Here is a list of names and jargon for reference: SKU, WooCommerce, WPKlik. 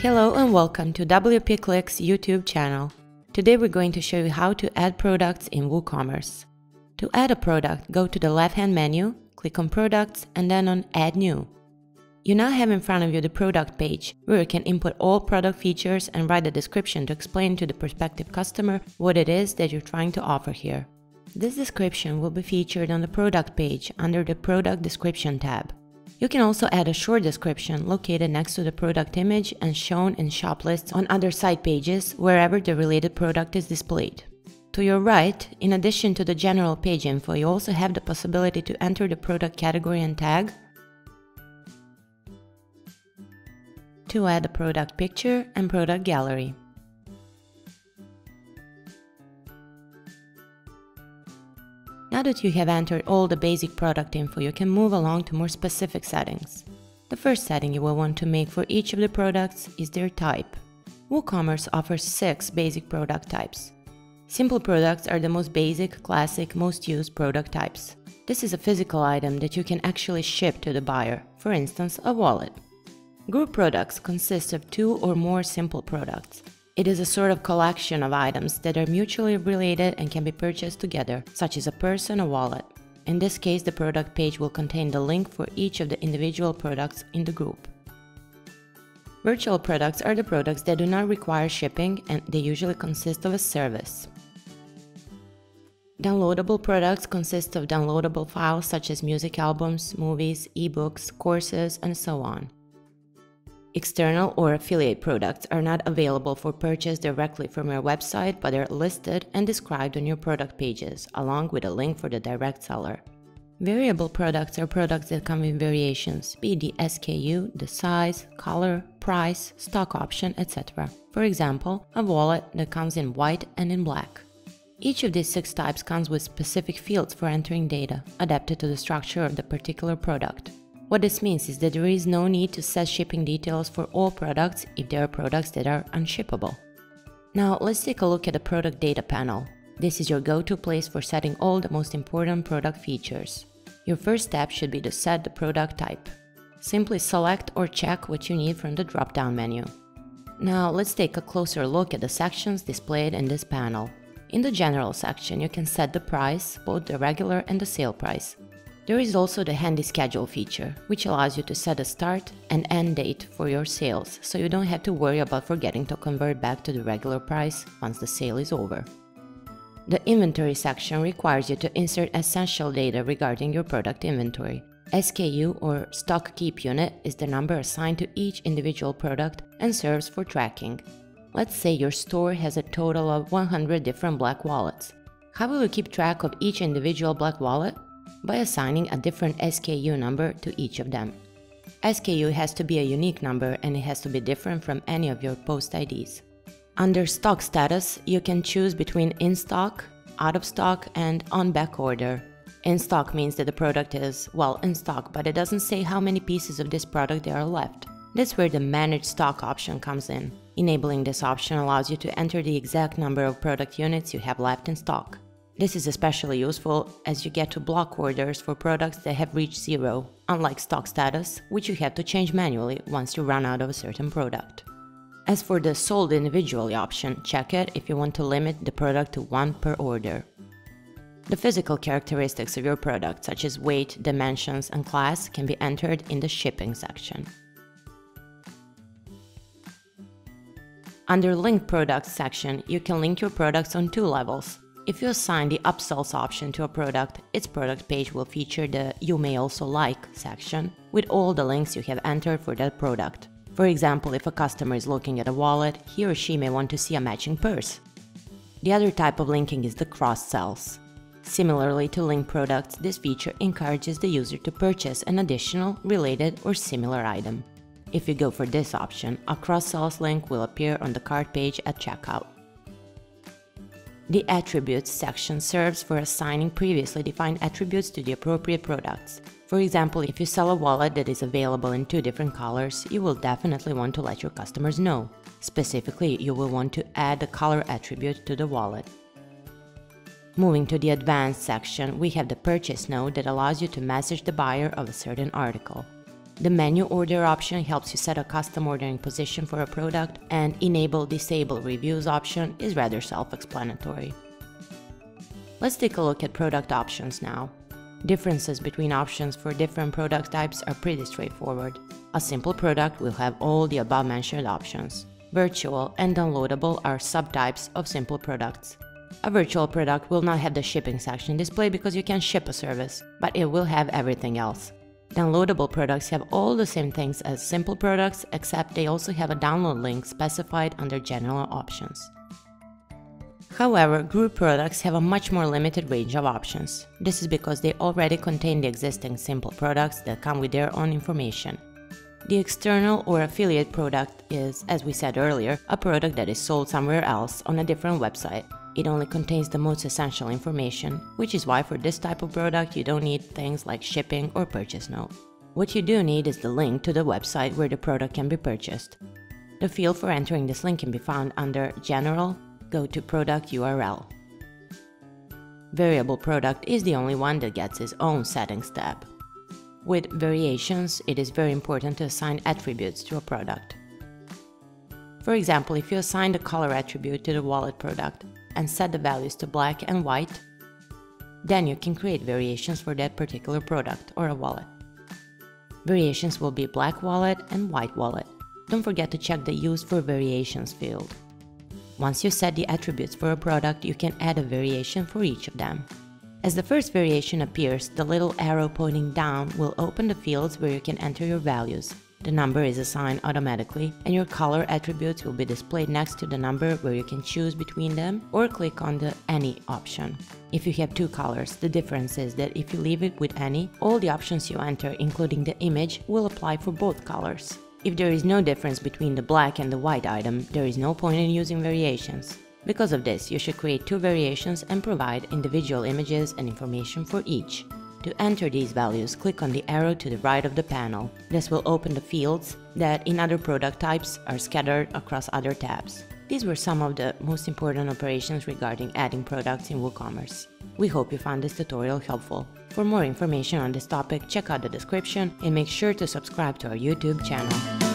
Hello and welcome to WPKlik's YouTube channel. Today we're going to show you how to add products in WooCommerce. To add a product, go to the left-hand menu, click on Products and then on Add New. You now have in front of you the product page, where you can input all product features and write a description to explain to the prospective customer what it is that you're trying to offer here. This description will be featured on the product page under the Product Description tab. You can also add a short description located next to the product image and shown in shop lists on other site pages wherever the related product is displayed. To your right, in addition to the general page info, you also have the possibility to enter the product category and tag, to add a product picture and product gallery. Now that you have entered all the basic product info, you can move along to more specific settings. The first setting you will want to make for each of the products is their type. WooCommerce offers 6 basic product types. Simple products are the most basic, classic, most used product types. This is a physical item that you can actually ship to the buyer, for instance, a wallet. Group products consist of 2 or more simple products. It is a sort of collection of items that are mutually related and can be purchased together, such as a purse and a wallet. In this case, the product page will contain the link for each of the individual products in the group. Virtual products are the products that do not require shipping and they usually consist of a service. Downloadable products consist of downloadable files such as music albums, movies, ebooks, courses, and so on. External or affiliate products are not available for purchase directly from your website, but are listed and described on your product pages, along with a link for the direct seller. Variable products are products that come in variations, be it the SKU, the size, color, price, stock option, etc. For example, a wallet that comes in white and in black. Each of these 6 types comes with specific fields for entering data, adapted to the structure of the particular product. What this means is that there is no need to set shipping details for all products if there are products that are unshippable. Now let's take a look at the product data panel. This is your go-to place for setting all the most important product features. Your first step should be to set the product type. Simply select or check what you need from the drop-down menu. Now let's take a closer look at the sections displayed in this panel. In the general section, you can set the price, both the regular and the sale price. There is also the handy schedule feature, which allows you to set a start and end date for your sales, so you don't have to worry about forgetting to convert back to the regular price once the sale is over. The inventory section requires you to insert essential data regarding your product inventory. SKU or stock keep unit is the number assigned to each individual product and serves for tracking. Let's say your store has a total of 100 different black wallets. How will you keep track of each individual black wallet? By assigning a different SKU number to each of them. SKU has to be a unique number and it has to be different from any of your post IDs. Under stock status, you can choose between in stock, out of stock, and on back order. In stock means that the product is, well, in stock, but it doesn't say how many pieces of this product there are left. That's where the manage stock option comes in. Enabling this option allows you to enter the exact number of product units you have left in stock. This is especially useful as you get to block orders for products that have reached zero, unlike stock status, which you have to change manually once you run out of a certain product. As for the sold individually option, check it if you want to limit the product to 1 per order. The physical characteristics of your product, such as weight, dimensions, and class, can be entered in the shipping section. Under Link Products section, you can link your products on 2 levels. If you assign the upsells option to a product, its product page will feature the You May Also Like section with all the links you have entered for that product. For example, if a customer is looking at a wallet, he or she may want to see a matching purse. The other type of linking is the cross-sells. Similarly to link products, this feature encourages the user to purchase an additional, related, or similar item. If you go for this option, a cross-sells link will appear on the cart page at checkout. The Attributes section serves for assigning previously defined attributes to the appropriate products. For example, if you sell a wallet that is available in 2 different colors, you will definitely want to let your customers know. Specifically, you will want to add the color attribute to the wallet. Moving to the Advanced section, we have the Purchase node that allows you to message the buyer of a certain article. The menu order option helps you set a custom ordering position for a product, and enable/disable reviews option is rather self-explanatory. Let's take a look at product options now. Differences between options for different product types are pretty straightforward. A simple product will have all the above-mentioned options. Virtual and downloadable are subtypes of simple products. A virtual product will not have the shipping section displayed because you can ship a service, but it will have everything else. Downloadable products have all the same things as simple products, except they also have a download link specified under general options. However, group products have a much more limited range of options. This is because they already contain the existing simple products that come with their own information. The external or affiliate product is, as we said earlier, a product that is sold somewhere else on a different website. It only contains the most essential information, which is why for this type of product you don't need things like shipping or purchase note. What you do need is the link to the website where the product can be purchased. The field for entering this link can be found under General, Go to Product URL. Variable product is the only one that gets its own settings tab. With variations, it is very important to assign attributes to a product. For example, if you assign the color attribute to the wallet product and set the values to black and white, then you can create variations for that particular product or a wallet. Variations will be black wallet and white wallet. Don't forget to check the Use for Variations field. Once you set the attributes for a product, you can add a variation for each of them. As the first variation appears, the little arrow pointing down will open the fields where you can enter your values. The number is assigned automatically, and your color attributes will be displayed next to the number where you can choose between them, or click on the Any option. If you have two colors, the difference is that if you leave it with Any, all the options you enter, including the image, will apply for both colors. If there is no difference between the black and the white item, there is no point in using variations. Because of this, you should create two variations and provide individual images and information for each. To enter these values, click on the arrow to the right of the panel. This will open the fields that in other product types are scattered across other tabs. These were some of the most important operations regarding adding products in WooCommerce. We hope you found this tutorial helpful. For more information on this topic, check out the description and make sure to subscribe to our YouTube channel.